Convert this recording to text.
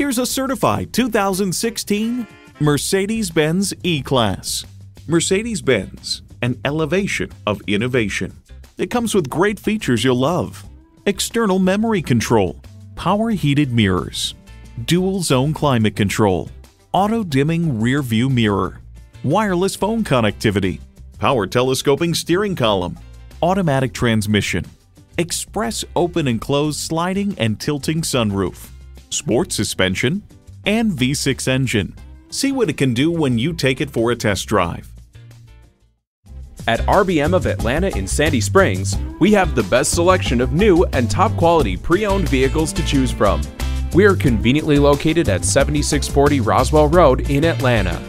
Here's a certified 2016 Mercedes-Benz E-Class. Mercedes-Benz, an elevation of innovation. It comes with great features you'll love. External memory control, power heated mirrors, dual zone climate control, auto dimming rear view mirror, wireless phone connectivity, power telescoping steering column, automatic transmission, express open and close sliding and tilting sunroof, sport suspension, and V6 engine. See what it can do when you take it for a test drive. At RBM of Atlanta in Sandy Springs, we have the best selection of new and top quality pre-owned vehicles to choose from. We are conveniently located at 7640 Roswell Road in Atlanta.